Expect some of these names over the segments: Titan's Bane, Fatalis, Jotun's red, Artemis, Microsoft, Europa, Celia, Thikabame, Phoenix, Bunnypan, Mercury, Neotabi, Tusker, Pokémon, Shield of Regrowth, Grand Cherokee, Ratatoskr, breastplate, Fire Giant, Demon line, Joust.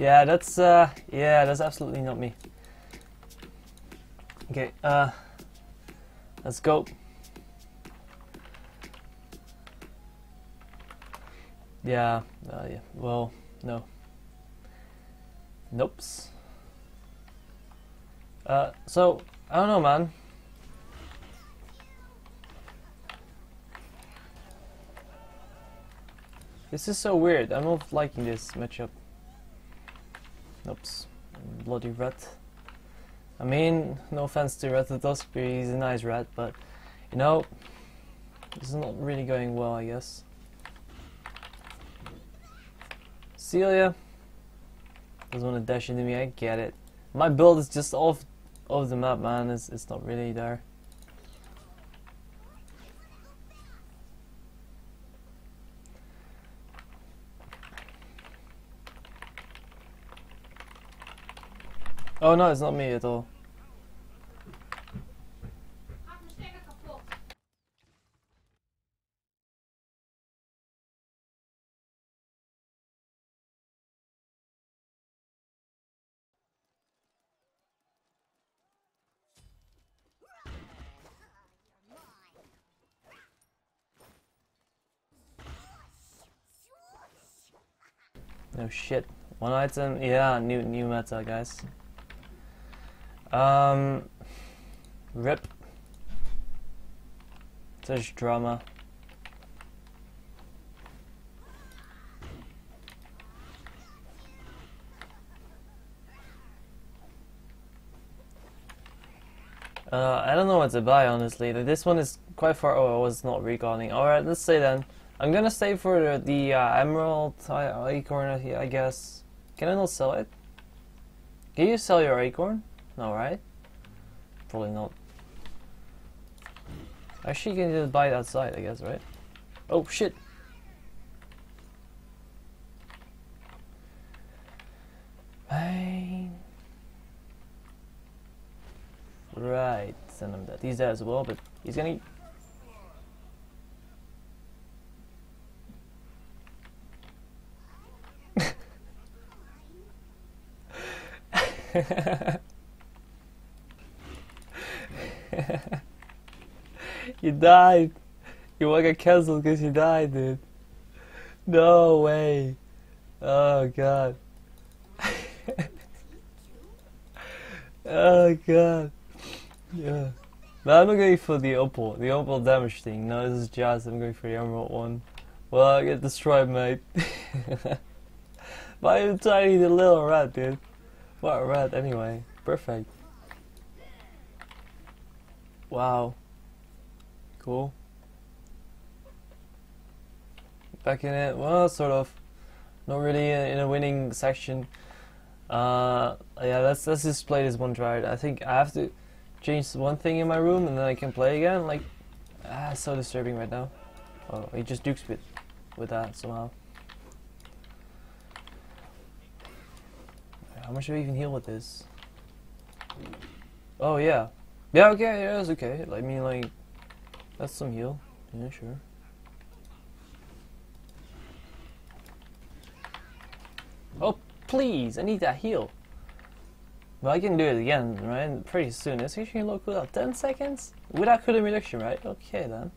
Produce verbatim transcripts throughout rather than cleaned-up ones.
Yeah, that's uh, yeah, that's absolutely not me. Okay, uh, let's go. Yeah, uh, yeah. Well, no. Nope. Uh, so I don't know, man. This is so weird. I'm not liking this matchup. Oops, bloody rat. I mean, no offense to Ratatoskr, he's a nice rat, but you know, this is not really going well, I guess. Celia doesn't want to dash into me. I get it. My build is just off of the map, man. It's it's not really there. Oh no, it's not me at all. No shit. One item, yeah, new new meta, guys. Um, rip. Such drama. Uh, I don't know what to buy, honestly. This one is quite far. Oh, I was not recalling. Alright, let's say then. I'm gonna stay for the, the uh, emerald acorn, I guess. Can I not sell it? Can you sell your acorn? No, right? Probably not. Actually, you can just buy it outside, I guess, right? Oh shit! Pain. Right, send him that. He's there as well, but he's gonna. Eat. You died. You won't get cancelled because you died, dude. No way. Oh god. Oh god. Yeah. But I'm not going for the opal, the opal damage thing. No, this is just I'm going for the emerald one. Well, I get destroyed, mate. By a tiny little rat, dude. What a rat, anyway. Perfect. Wow. Cool. Back in it. Well, sort of. Not really in a winning section. Uh, yeah, let's let's just play this one try. I think I have to change one thing in my room and then I can play again. Like, ah, it's so disturbing right now. Oh, he just dukes with with that somehow. How much do we even heal with this? Oh yeah, yeah. Okay, yeah, it's okay. I mean, like. That's some heal, yeah, sure. Oh, please, I need that heal. Well, I can do it again, right? Pretty soon. It's actually low cooldown. ten seconds? Without cooldown reduction, right? Okay, then.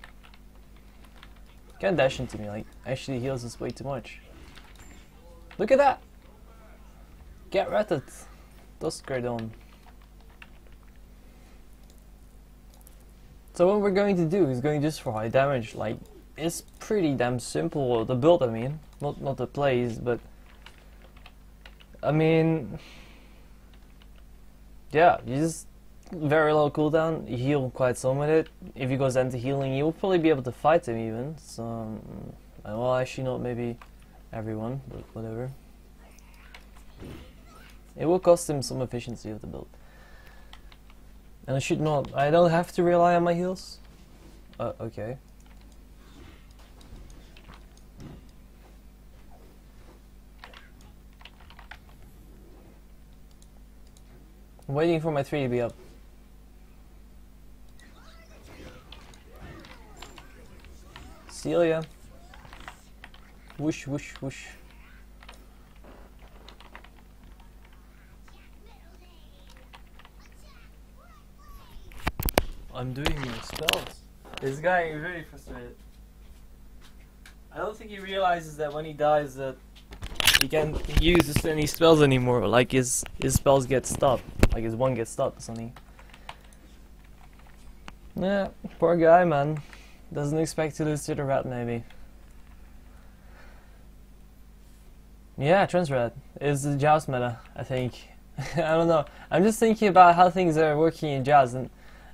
Can't dash into me, like, actually heals us way too much. Look at that! Get ratted. Tusker done. So what we're going to do is going just for high damage. Like, it's pretty damn simple, the build I mean, not not the plays, but I mean, yeah, you just very low cooldown, you heal quite some with it. If he goes into healing, you will probably be able to fight him even. So, well, actually not maybe everyone, but whatever. It will cost him some efficiency of the build. And I should not. I don't have to rely on my heals. Uh, okay. I'm waiting for my three to be up. Celia. Whoosh, whoosh, whoosh. I'm doing my spells. This guy is really frustrated. I don't think he realizes that when he dies that he can't use any spells anymore. Like his his spells get stopped. Like his one gets stopped or something. Yeah, poor guy, man. Doesn't expect to lose to the rat, maybe. Yeah, transfer rat is the Joust meta, I think. I don't know. I'm just thinking about how things are working in Joust, and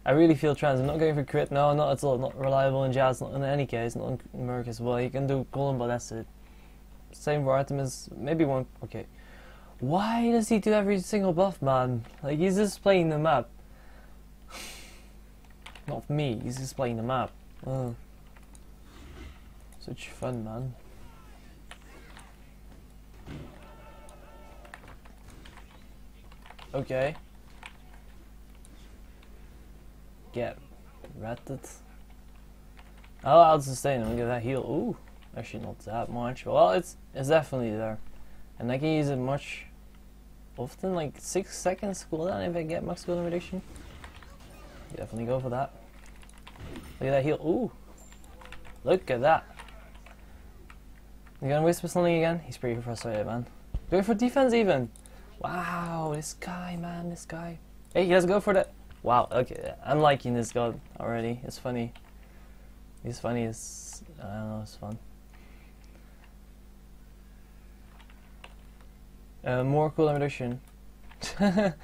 I really feel trans. I'm not going for crit. No, not at all. Not reliable in Joust. Not in any case. Not in Merc as well. You can do column, but that's it. Same for Artemis. Maybe one. Okay. Why does he do every single buff, man? Like, he's just playing the map. Not me. He's just playing the map. Oh. Such fun, man. Okay. Get ratted. I'll out sustain him. Get that heal. Ooh, actually not that much. Well, it's it's definitely there, and I can use it much often. Like six seconds cooldown if I get max cooldown reduction. Definitely go for that. Look at that heal. Ooh, look at that. You gonna whisper something again? He's pretty frustrated, man. Go for defense even. Wow, this guy, man, this guy. Hey, he doesn't go for that. Wow, okay, I'm liking this god already. It's funny. He's funny, it's, I don't know, it's fun. Uh, more cooldown reduction. Jeez,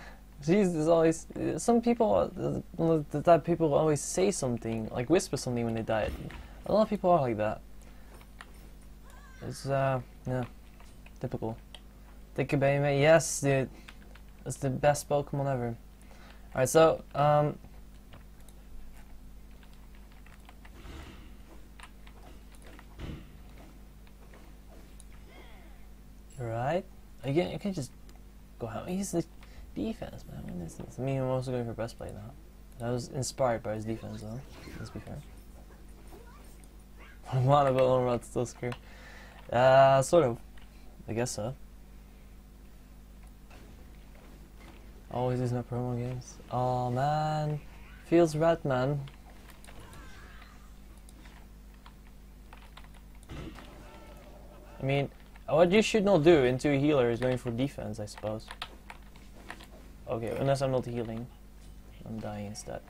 there's always, some people, that people always say something, like whisper something when they die. A lot of people are like that. It's, uh, yeah, typical. Thikabame, yes, dude. That's the best Pokémon ever. Alright, so, um... Alright. Again, you can just go out. He's the defense, man. What is this? I mean, I'm also going for breastplate now. That was inspired by his defense, though. Let's be fair. What about on Ratatoskr? Uh, sort of. I guess so. Always is no promo games. Oh man, feels rat, man. I mean, what you should not do into a healer is going for defense, I suppose. Okay, unless I'm not healing, I'm dying instead.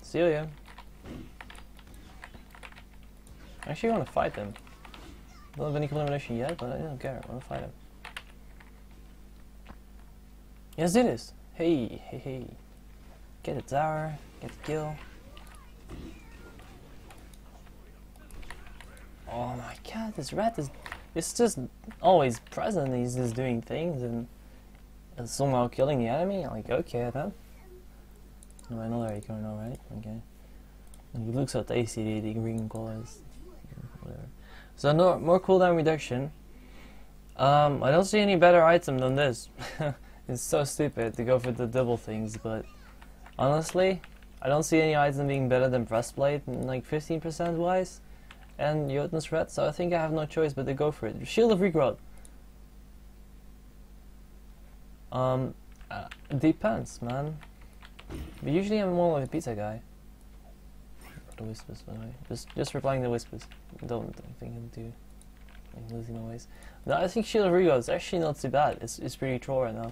Celia. I actually want to fight them. Don't have any combination yet, but I don't care. I want to fight them. Yes, it is. Hey, hey, hey. Get a tower, get a kill. Oh my god, this rat is it's just always present. He's just doing things and, and somehow killing the enemy. Like, okay, then. No, I know that you can know, right? Okay. And he looks at the A C D, the green colors. Whatever. So, no more cooldown reduction. Um, I don't see any better item than this. It's so stupid to go for the double things, but honestly, I don't see any item being better than breastplate, like fifteen percent wise, and Jotun's red, so I think I have no choice but to go for it. Shield of Regrowth. Um, uh, depends, man. But usually I'm more like a pizza guy. The whispers, by the way. Just, just replying to whispers. Don't think I'm too I'm losing my ways. No, I think Shield of Regrowth is actually not too bad. It's, it's pretty troll right now.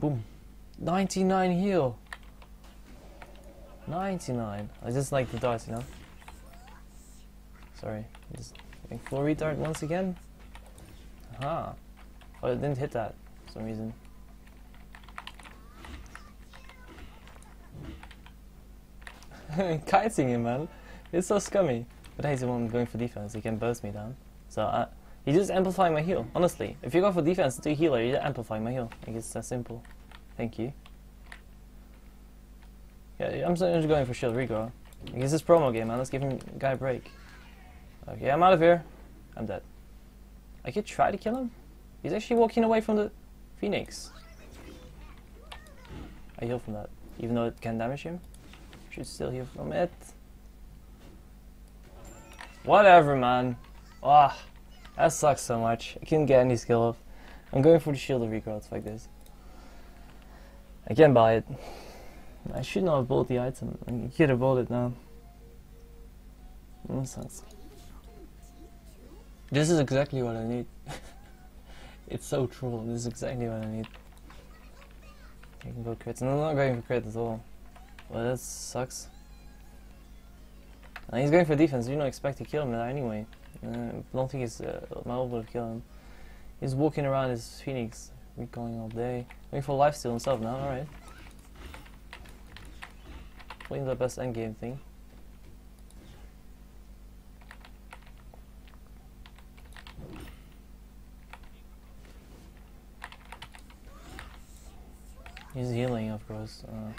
Boom. ninety-nine heal. ninety-nine. I just like the darts, you know? Sorry. Just getting full retard once again. Aha. Oh, it didn't hit that for some reason. Kiting him, man. It's so scummy. But he's the one going for defense. He can burst me down. So, I. Uh, He's just amplifying my heal, honestly. If you go for defense to healer, you're amplifying my heal. Like, it's that simple. Thank you. Yeah, I'm just going for shield regrow. Like, it's this promo game, man. Let's give him guy a break. Okay, I'm out of here. I'm dead. I could try to kill him. He's actually walking away from the Phoenix. I heal from that. Even though it can damage him. Should still heal from it. Whatever, man. Ah. Oh. That sucks so much. I couldn't get any skill off. I'm going for the shield of regrowth like this. I can't buy it. I should not have bought the item. I could have bought it now. That sucks. This is exactly what I need. It's so true. This is exactly what I need. I can go crits. No, I'm not going for crits at all. Well, that sucks. And he's going for defense. You don't expect to kill him anyway. I uh, don't think he's uh, my ult would kill him. He's walking around as Phoenix, recalling all day. Going for lifesteal himself now, alright. Playing the best endgame thing. He's healing, of course. Uh,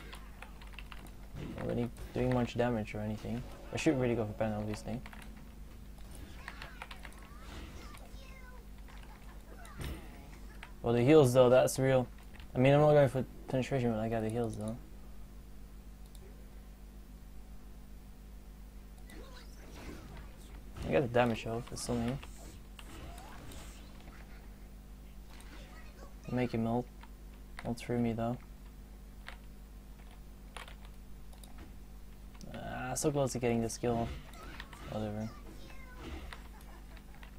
not really doing much damage or anything. I should really go for Pan of this thing. Well, the heals though, that's real. I mean, I'm not going for penetration, but I got the heals though. I got the damage off, that's something. Make him melt. All through me though. Ah, so close to getting the skill. Whatever.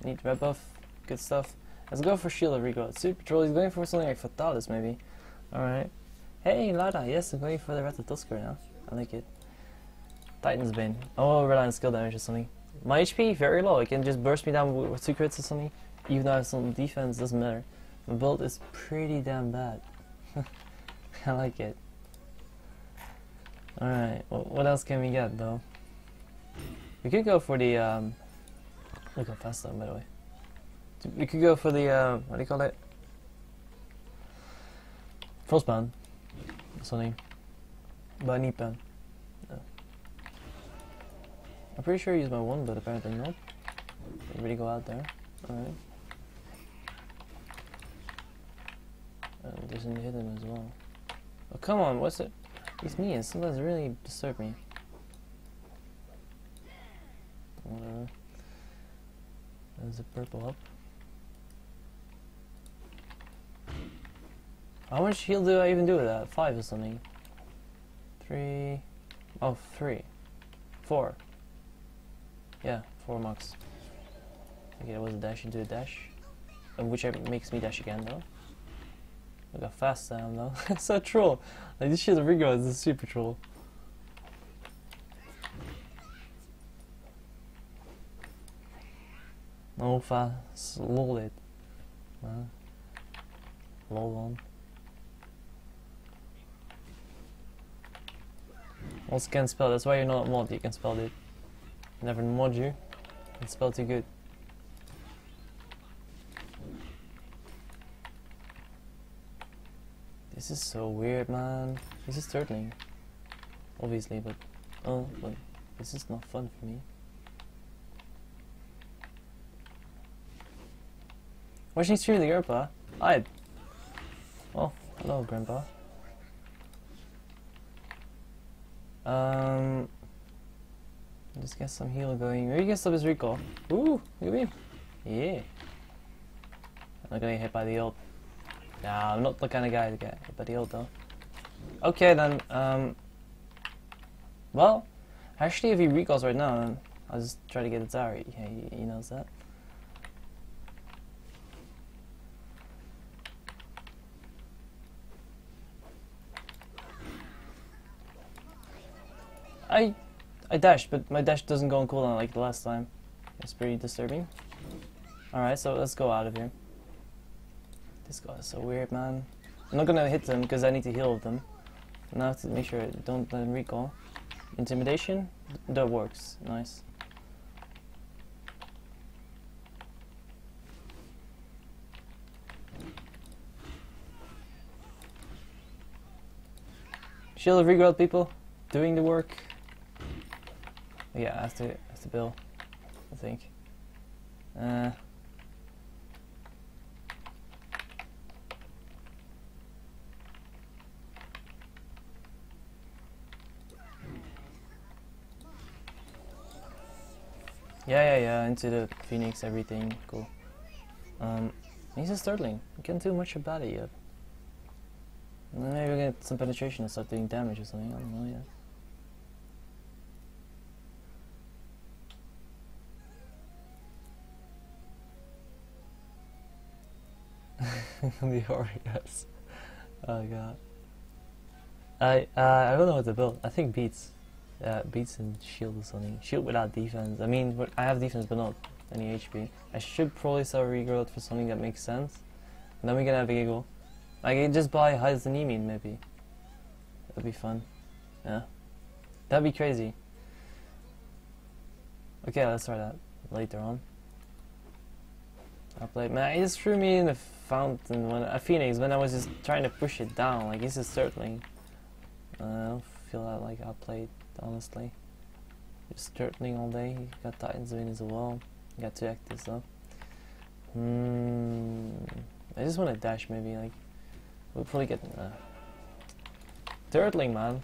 Need red buff. Good stuff. Let's go for Shield of Regrowth. Super Troll, he's going for something like Fatalis maybe. Alright. Hey, Lada, yes, I'm going for the Ratatoskr now. I like it. Titan's Bane. Oh, rely on skill damage or something. My H P, very low. It can just burst me down with, with two crits or something. Even though I have some defense, doesn't matter. My build is pretty damn bad. I like it. Alright, well, what else can we get though? We could go for the, um... look how fast though, by the way. We could go for the, uh, what do you call it? Frostbound. What's her name? Bunnypan. No. I'm pretty sure I used my one, but apparently not. Didn't really go out there. Alright. Um, doesn't hit him as well. Oh, come on, what's it? These minions sometimes really disturb me. Whatever. There's a purple up. How much heal do I even do with that? Five or something? Three... Oh, three. Four. Yeah, four max. Okay, that was a dash into a dash. Which makes me dash again, though. Look how fast I am, though. It's so troll! Like, this shit of Rigo is a super troll. No fast. Lol it. Huh? Lol on. Also can't spell, that's why you're not mod, you can spell it. Never mod you, and spell too good. This is so weird, man. This is turtling. Obviously, but oh, but this is not fun for me. Watching stream the Europa? I Well, hello grandpa. Um, just get some heal going. Maybe you can stop his recall. Ooh, look at me. Yeah. I'm not getting hit by the ult. Nah, I'm not the kind of guy to get hit by the ult though. Okay then, um. Well, actually if he recalls right now, I'll just try to get the tower. Yeah, he, he knows that. I I dashed, but my dash doesn't go on cooldown like the last time. It's pretty disturbing. Alright, so let's go out of here. This guy is so weird, man. I'm not gonna hit them because I need to heal them. And I have to make sure I don't let them recall. Intimidation? That works. Nice. Shield of Regrowth, people. Doing the work. Yeah, I have to, I have to build, I think. Uh, yeah, yeah, yeah, into the Phoenix, everything, cool. Um, he's a Startling, can't do much about it yet. Maybe we'll get some penetration and start doing damage or something, I don't know, yeah. The Oreos. Oh god. I uh, I don't know what to build. I think beats, uh, beats and shield or something. Shield without defense. I mean, but I have defense, but not any H P. I should probably sell regrowth for something that makes sense. And then we can have a giggle. I can just buy Hyzanemian maybe. That'd be fun. Yeah, that'd be crazy. Okay, let's try that later on. I played, man, he just threw me in the fountain when a uh, Phoenix when I was just trying to push it down. Like, he's just turtling. Uh, I don't feel that like I played, honestly. Just turtling all day. He got Titan's Bane as well. He got two actors though. Hmm. I just want to dash maybe. Like, we'll probably get uh, turtling, man.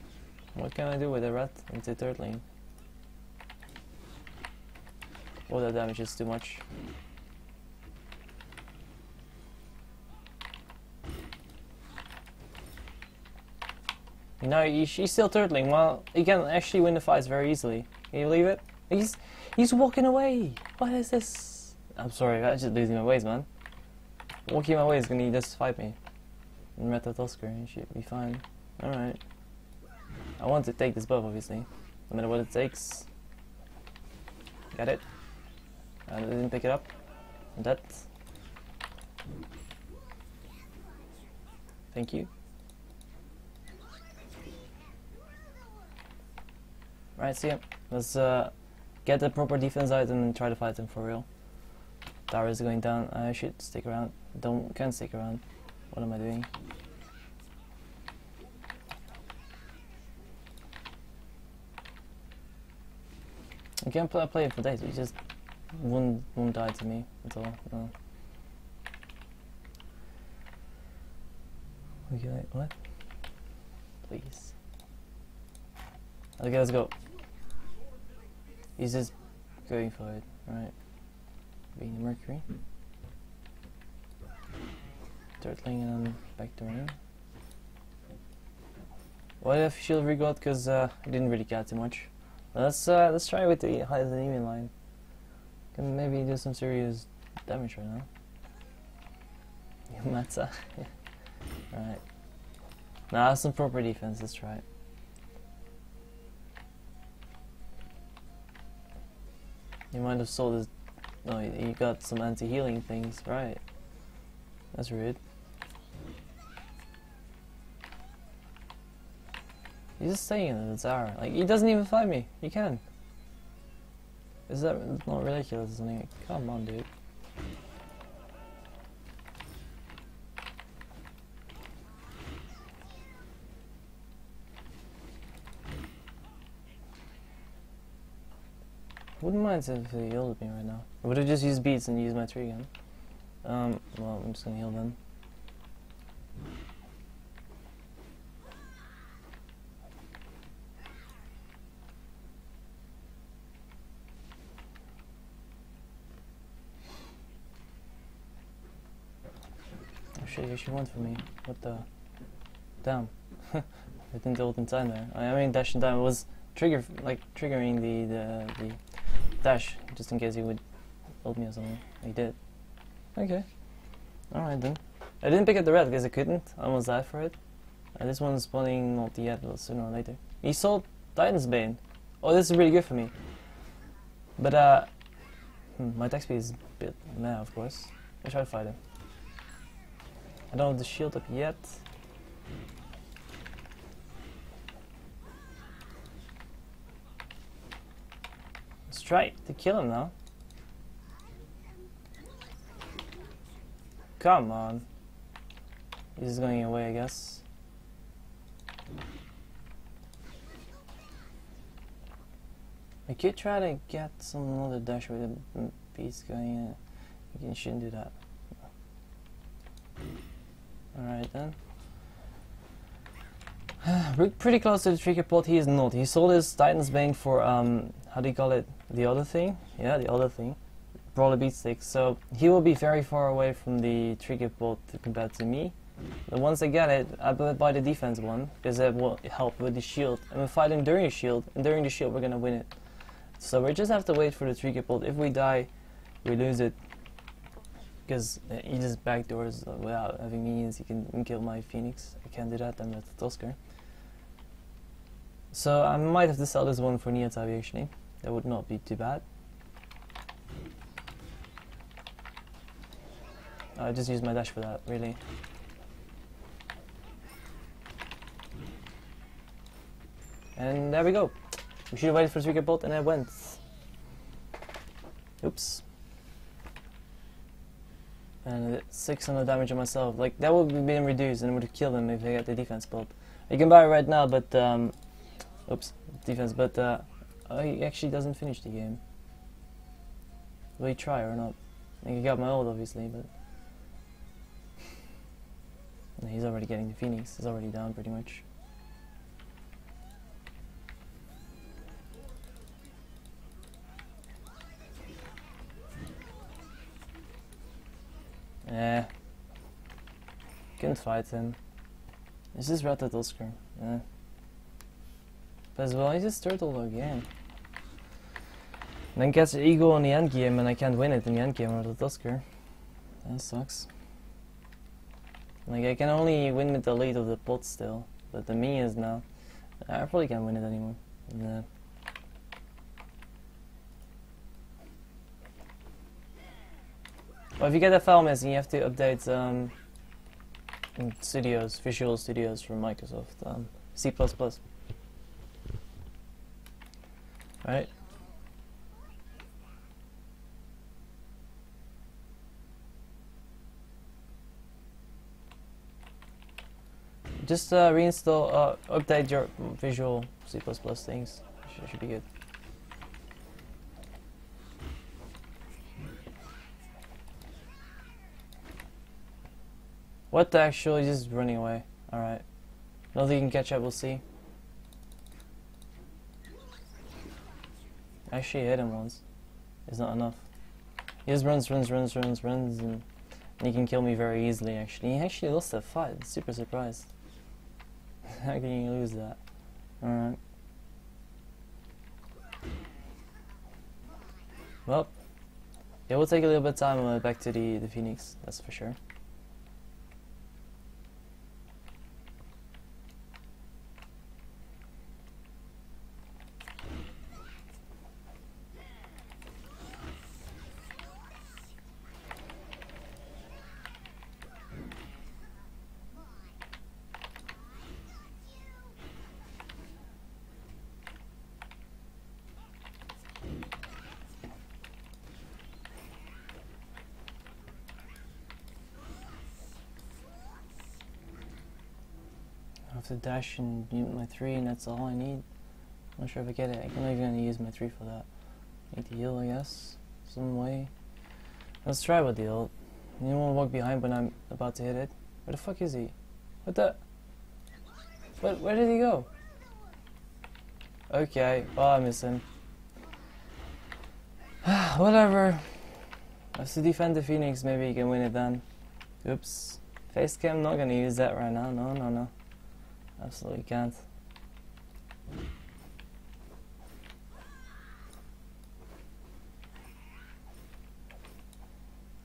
What can I do with a rat into turtling? Oh, that damage is too much. You know, he's still turtling. Well, he can actually win the fights very easily. Can you believe it? He's he's walking away. What is this? I'm sorry, I'm just losing my ways, man. Walking my ways, gonna just fight me. And Ratatoskr and shit, be fine. Alright. I want to take this buff, obviously. No matter what it takes. Got it. I didn't pick it up. And that. Thank you. Right, see him. Let's uh, get the proper defense item and try to fight them for real. Dara is going down. I should stick around. Don't can't stick around. What am I doing? I can't play, play it for days. He just won't won't die to me at all. No. Okay, what? Please. Okay, let's go. He's just going for it, right? Being the Mercury. Turtling and um, back to me. What if Shield of Regrowth? Because uh, I didn't really care too much. Let's uh, let's try with the high Demon line. Can maybe do some serious damage right now. Yamata. Right. Now some proper defense. Let's try it. You might have sold his. No, you got some anti-healing things, right? That's rude. He's just staying in the tower. Like, he doesn't even fight me. He can. Is that not ridiculous or something? Like, come on, dude. Wouldn't mind if they healed at me right now. I would have just used beats and used my tree gun. Um, well, I'm just gonna heal them. Oh shit, what she wants from me? What the? Damn. I didn't do it in time there. I mean, dash in time was trigger, like triggering the the. the dash, just in case he would ult me or something. He did. Okay. Alright then. I didn't pick up the red because I couldn't. I almost died for it. Uh, this one's spawning not yet, but sooner or later. He sold Titan's Bane. Oh, this is really good for me. But, uh, hmm, my attack speed is a bit meh, of course. I'll try to fight him. I don't have the shield up yet. Try to kill him now. Come on. He's just going away, I guess. I could try to get some other dash with a beast going in. You shouldn't do that. Alright then. We're pretty close to the trigger plot. He is not. He sold his Titan's Bane for, um, how do you call it? The other thing? Yeah, the other thing. Brawler beat stick. So he will be very far away from the trigger plot compared to me. But once I get it, I buy the defense one, because that will help with the shield. And we're fighting during the shield, and during the shield we're gonna win it. So we just have to wait for the three-K bolt. If we die, we lose it. Because he just backdoors without having minions, he can kill my Phoenix. I can't do that, I'm Ratatoskr. So I might have to sell this one for Neotabi actually. That would not be too bad. I just used my dash for that, really. And there we go. We should have waited for three K bolt and I went. Oops. And six hundred damage on myself. Like, that would have been reduced and it would have killed them if they got the defense built. You can buy it right now, but, um, oops, defense, but, uh, he actually doesn't finish the game. Will he try or not? I think he got my ult, obviously, but. No, he's already getting the Phoenix, he's already down pretty much. Eh, couldn't fight him. It's just Ratatoskr. Eh. But as well, he's just turtle again. And then catch the eagle in the end game, and I can't win it in the end game with Ratatoskr. That sucks. Like, I can only win with the lead of the pot still, but the minions now, I probably can't win it anymore. Nah. Well, if you get a foul miss, you have to update um, studios, visual studios from Microsoft, um, C plus plus. Right? Just uh, reinstall, uh, update your visual C plus plus things, should, should be good. What the actual? He's just running away. Alright. Nothing can catch up, we'll see. Actually hit him once. It's not enough. He just runs, runs, runs, runs, runs, and he can kill me very easily actually. He actually lost that fight. I'm super surprised. How can you lose that? Alright. Well. Yeah, we'll take a little bit of time uh, back to the, the Phoenix, that's for sure. To dash and mute my three, and that's all I need. I'm not sure if I get it. I'm not even gonna use my three for that. I need to heal, I guess, some way. Let's try with the ult. You don't want to walk behind when I'm about to hit it. Where the fuck is he? What the? What? Where did he go? Okay. Oh, I miss him. Whatever. I have to defend the Phoenix. Maybe he can win it then. Oops. Facecam. Not gonna use that right now. No, no, no. Absolutely can't.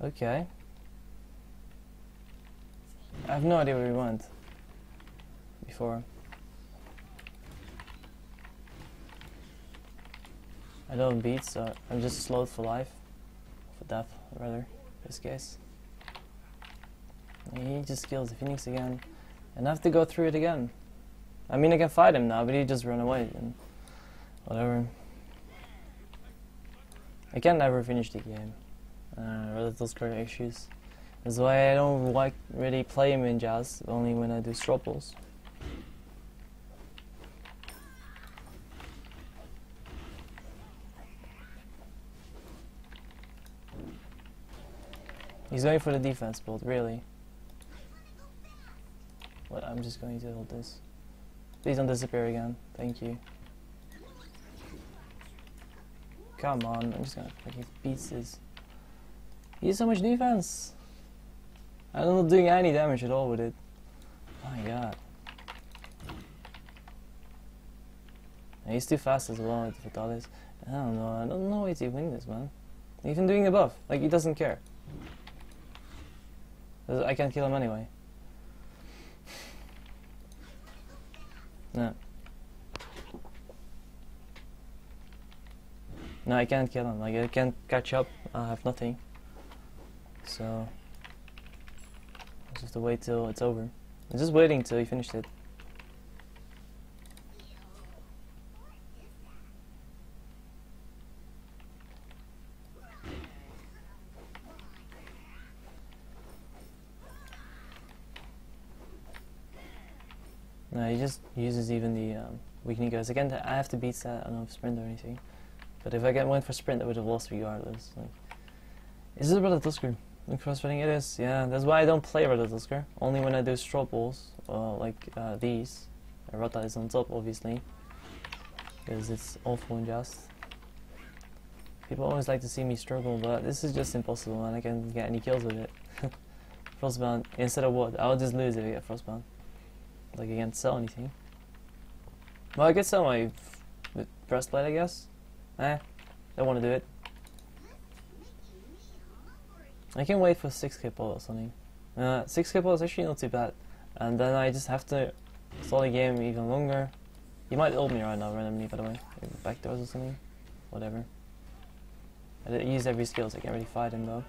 Okay. I have no idea what we want. Before. I don't beat, so I'm just slowed for life. For death, rather, in this case. And he just kills the Phoenix again. And I have to go through it again. I mean, I can fight him now, but he just ran away and whatever. I can never finish the game. Uh, with those kind of issues. That's why I don't like really play him in Joust, only when I do straw polls. He's going for the defense build, really. But I'm just going to hold this. Please don't disappear again. Thank you. Come on, I'm just gonna pick his pieces. He has so much defense. I'm not doing any damage at all with it. Oh my god. He's too fast as well with Fatalis. I don't know, I don't know why he's doing this, man. Even doing the buff, like he doesn't care. I can't kill him anyway. No. No, I can't kill him, like I can't catch up, I have nothing. So I just have to wait till it's over. I'm just waiting till he finished it. No, he just uses even the um, weakening guys. Again, I have to beat that. I don't know if sprint or anything. But if I get one for sprint, I would have lost regardless. Like, is this Ratatoskr? The crossfitting it is. Yeah, that's why I don't play Ratatoskr. Only when I do straw balls, uh, like uh, these. Rata is on top, obviously, because it's awful and just. People always like to see me struggle, but this is just impossible, and I can't get any kills with it. Frostbound instead of what? I'll just lose if I get frostbound. Like I can't sell anything. Well, I could sell my breastplate, I guess. Eh, don't want to do it. I can wait for six K pull or something. Uh, six K pull is actually not too bad. And then I just have to stall the game even longer. You might ult me right now randomly, by the way. Like backdoors or something. Whatever. I didn't use every skill, so I can't really fight him though.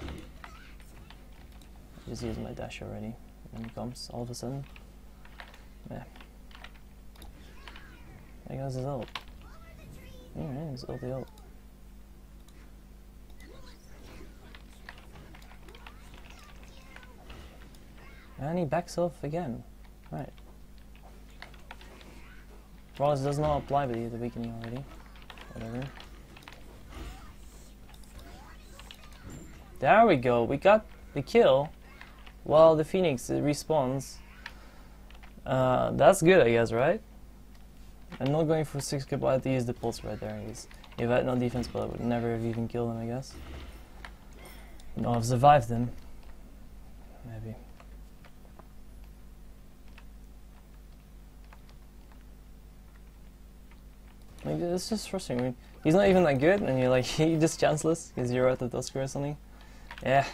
I just used my dash already. And he comes all of a sudden. Yeah. There goes his ult. Alright, his ulti ult. And he backs off again. Right. Rollins does not apply, but he had the weakening already. Whatever. There we go, we got the kill. Well, the Phoenix respawns. Uh, that's good, I guess, right? I'm not going for six K, but I had to use the pulse right there. If I had no defense, but I would never have even killed him, I guess. No, I've survived him. Maybe. Like, it's just frustrating. I mean, he's not even that good, and you're like, you're just chanceless because you're at the Tusker or something. Yeah.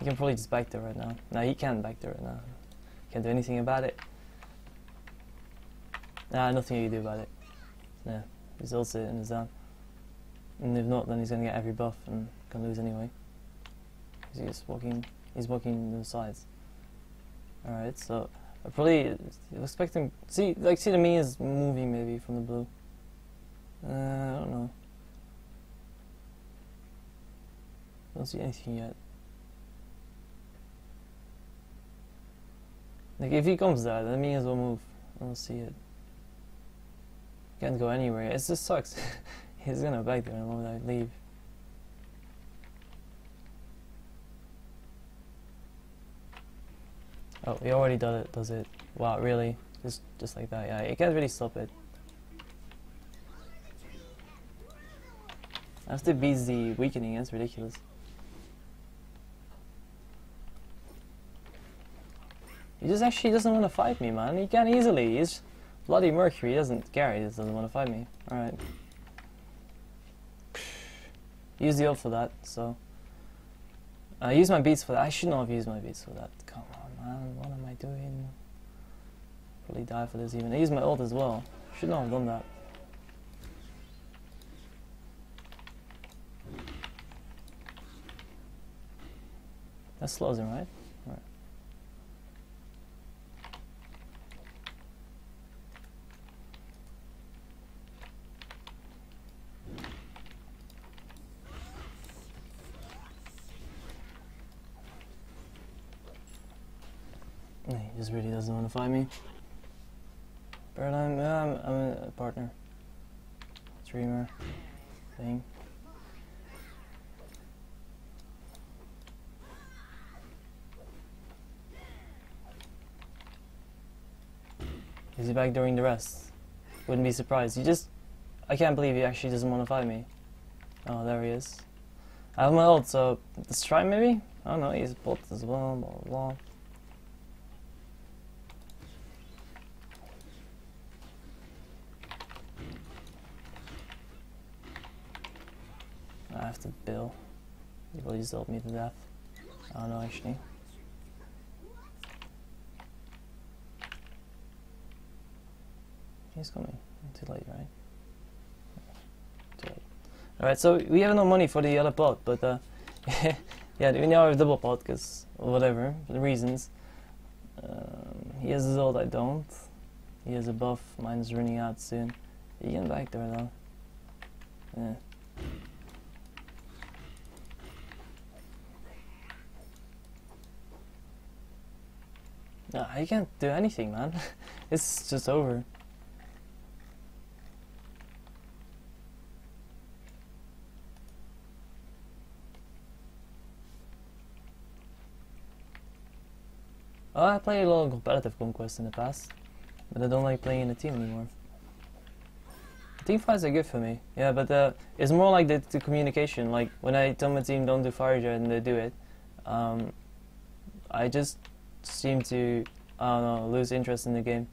He can probably just back there right now. No, he can't back there right now. Can't do anything about it. Nah, nothing you can do about it. Yeah, he's ulted it and he's down. And if not, then he's gonna get every buff and can lose anyway. He's just walking. He's walking the sides. All right, so I probably expect him. See, like, see the me is moving maybe from the blue. Uh, I don't know. I don't see anything yet. Like, if he comes there, then me as well move. I don't see it. Can't go anywhere. It just sucks. He's gonna back there and won't I leave. Oh, he already does it. Does it? Wow, really? Just, just like that. Yeah, you can't really stop it. I have to beat the weakening. That's ridiculous. He just actually doesn't want to fight me, man. He can easily. He's bloody Mercury. He doesn't care. He just doesn't want to fight me. Alright. Use the ult for that, so. I uh, use my beats for that. I should not have used my beats for that. Come on, man. What am I doing? Probably die for this even. I used my ult as well. Should not have done that. That slows him, right? Alright. He just really doesn't want to fight me. But I'm, I'm, I'm a partner. Streamer. Thing. Is he back during the rest? Wouldn't be surprised. He just... I can't believe he actually doesn't want to fight me. Oh, there he is. I have my ult, so... Let's try maybe? I don't know, he's bot as well, blah blah blah. I have to bill. You will insult me to death. I don't know actually. He's coming. Too late, right? Too late. Alright, so we have no money for the other pot, but uh, yeah, we now have double pot because whatever, for the reasons. Um, he has his ult, I don't. He has a buff, mine's running out soon. He can back there though. Yeah. No, I can't do anything, man. It's just over. Oh, I played a lot of competitive conquest in the past, but I don't like playing in a team anymore. Team fights are good for me, yeah, but uh, it's more like the, the communication. Like when I tell my team don't do Fire Giant and they do it, um, I just seem to, I don't know, lose interest in the game.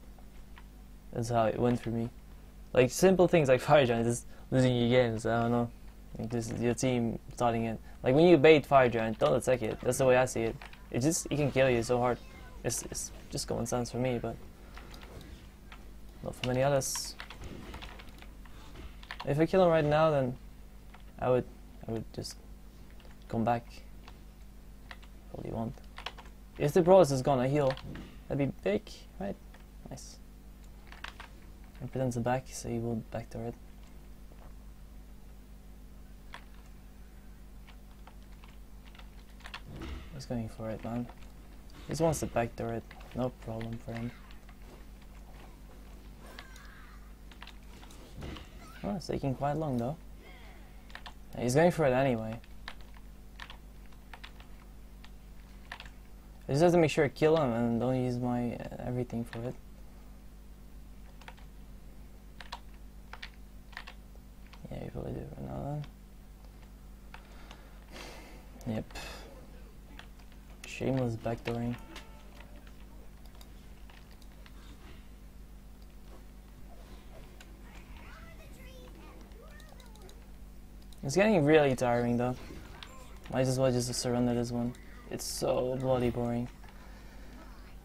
That's how it went for me. Like simple things like Fire Giant is losing your games. I don't know, like, this is your team starting it. Like when you bait Fire Giant, don't attack it. That's the way I see it. It just it can kill you so hard. It's, it's just common sense for me, but not for many others. If I kill him right now, then I would I would just come back. All you want. If the Brawlers is gonna heal, that'd be big, right? Nice. And pretends the back, so he will back to it. He's going for it, man. He just wants to backdoor it, no problem for him. Oh, it's taking quite long though. Yeah, he's going for it anyway. I just have to make sure I kill him and don't use my uh, everything for it. Yeah, you probably do it right now then. Yep. Shameless backdooring. It's getting really tiring though. Might as well just surrender this one. It's so bloody boring.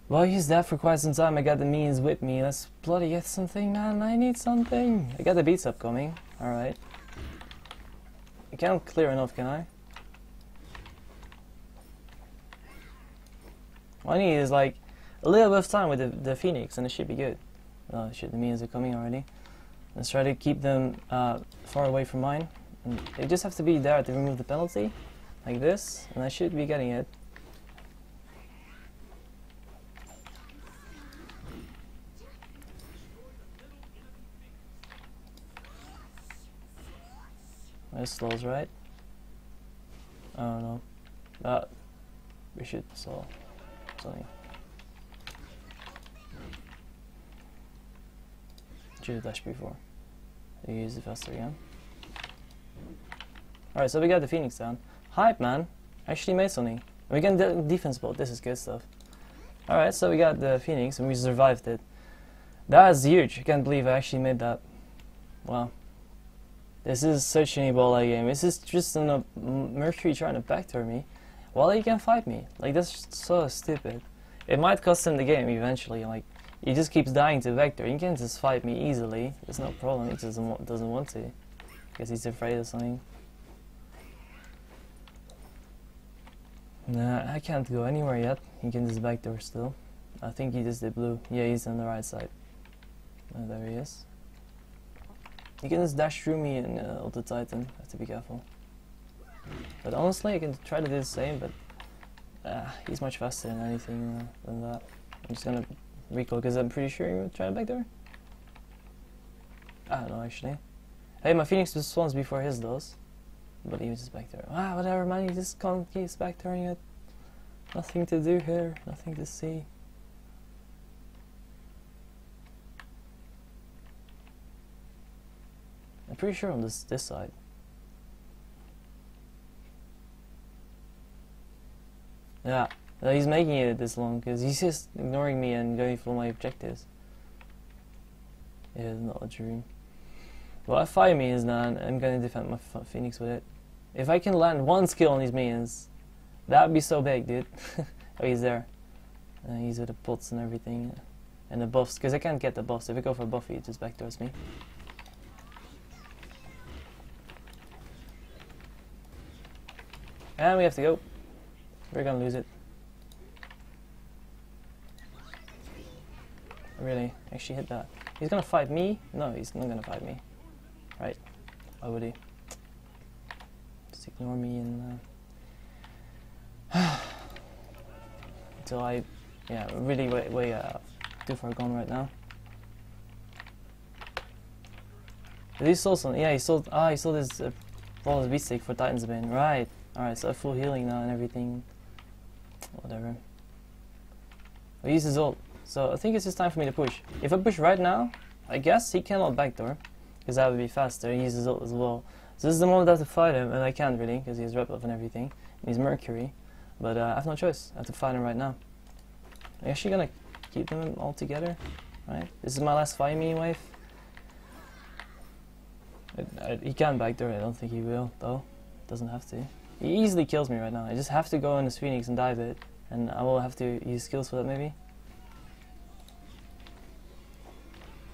Well, I used that for quite some time. I got the means with me. Let's bloody get something, man. I need something. I got the beats up coming. Alright. I can't clear enough, can I? All I need is like a little bit of time with the, the Phoenix and it should be good. Oh shit, the minions are coming already. Let's try to keep them uh, far away from mine. And they just have to be there to remove the penalty, like this, and I should be getting it. This slows, right? I don't know. Uh, we should slow. Something. Should have dashed before. You use the faster again. Alright, so we got the Phoenix down. Hype, man! Actually made something. We can de defense bolt, this is good stuff. Alright, so we got the Phoenix and we survived it. That is huge, I can't believe I actually made that. Wow. This is such an Ebola game. This is just a Mercury trying to backdoor me. Well, he can fight me. Like, that's so stupid. It might cost him the game eventually. Like, he just keeps dying to Vector. He can just fight me easily. There's no problem. He just doesn't want to. Because he's afraid of something. Nah, I can't go anywhere yet. He can just Vector still. I think he just did blue. Yeah, he's on the right side. Oh, there he is. He can just dash through me and uh, ult the Titan. I have to be careful. But honestly, I can try to do the same, but uh, he's much faster than anything uh, than that. I'm just gonna recall because I'm pretty sure he would try it back there. I don't know actually. Hey, my Phoenix responds before his does, but he was just back there. Ah, whatever, man. He just can't keep back turning it. Nothing to do here. Nothing to see. I'm pretty sure on this this side. Yeah, no, he's making it this long because he's just ignoring me and going for my objectives. It is not a dream. Well, I fire me is now, and I'm going to defend my Phoenix with it. If I can land one skill on these minions, that would be so big, dude. Oh, he's there. Uh, he's with the pots and everything. And the buffs, because I can't get the buffs. If I go for a buff, he just backdoors me. And we have to go. We're gonna lose it. Really? Actually hit that. He's gonna fight me? No, he's not gonna fight me. Right. Why would he? Just ignore me and... Uh, until I... Yeah, really way, way uh, too far gone right now. Did he sold something? Yeah, he sold... Ah, he sold his... Uh, Flawless Beast Stick for Titan's Bane. Right. Alright, so I full healing now and everything. Whatever. We use his ult. So I think it's just time for me to push. If I push right now, I guess he cannot backdoor, because that would be faster. He uses ult as well. So this is the moment I have to fight him, and I can't really, because he has Rep Up and everything. And he's Mercury, but uh, I have no choice. I have to fight him right now. I'm actually gonna keep them all together, right? This is my last fight, mini wave. I, I, he can't backdoor. I don't think he will, though. Doesn't have to. He easily kills me right now. I just have to go in his Phoenix and dive it, and I will have to use skills for that maybe.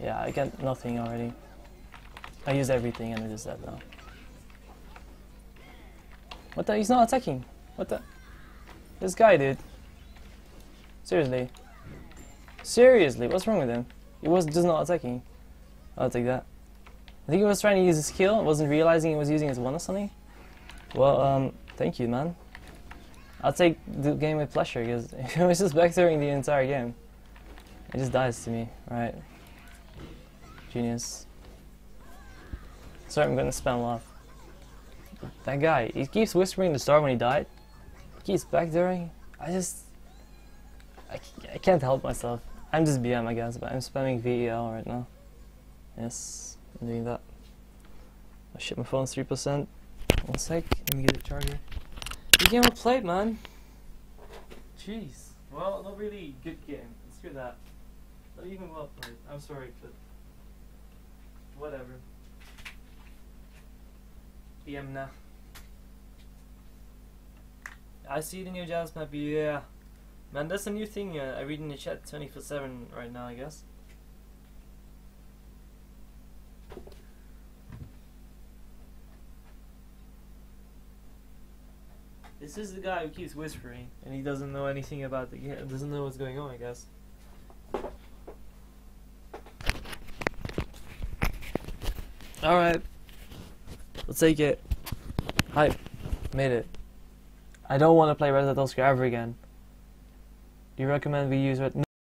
Yeah, I got nothing already. I used everything and it is that now. What the? He's not attacking. What the? This guy, dude. Seriously. Seriously, what's wrong with him? He was just not attacking. I'll take that. I think he was trying to use his skill. I wasn't realizing he was using his one or something. Well, um, thank you, man. I'll take the game with pleasure, because he was just backdooring the entire game. It just dies to me, right? Genius. Sorry, I'm gonna spam off. That guy, he keeps whispering the star when he died. He keeps backdooring. I just... I, I can't help myself. I'm just B M, I guess, but I'm spamming V E L right now. Yes, I'm doing that. Oh shit, my phone's three percent. One sec, let me get a charger. Good game I played, man. Jeez. Well, not really good game. Screw that. Not even well played. I'm sorry, but... whatever. B M na. I see the new Joust map, yeah. Man, that's a new thing uh, I read in the chat twenty-four seven right now, I guess. This is the guy who keeps whispering, and he doesn't know anything about the game, doesn't know what's going on, I guess. Alright, let's take it. Hype. Made it. I don't want to play Ratatoskr ever again. Do you recommend we use Rat?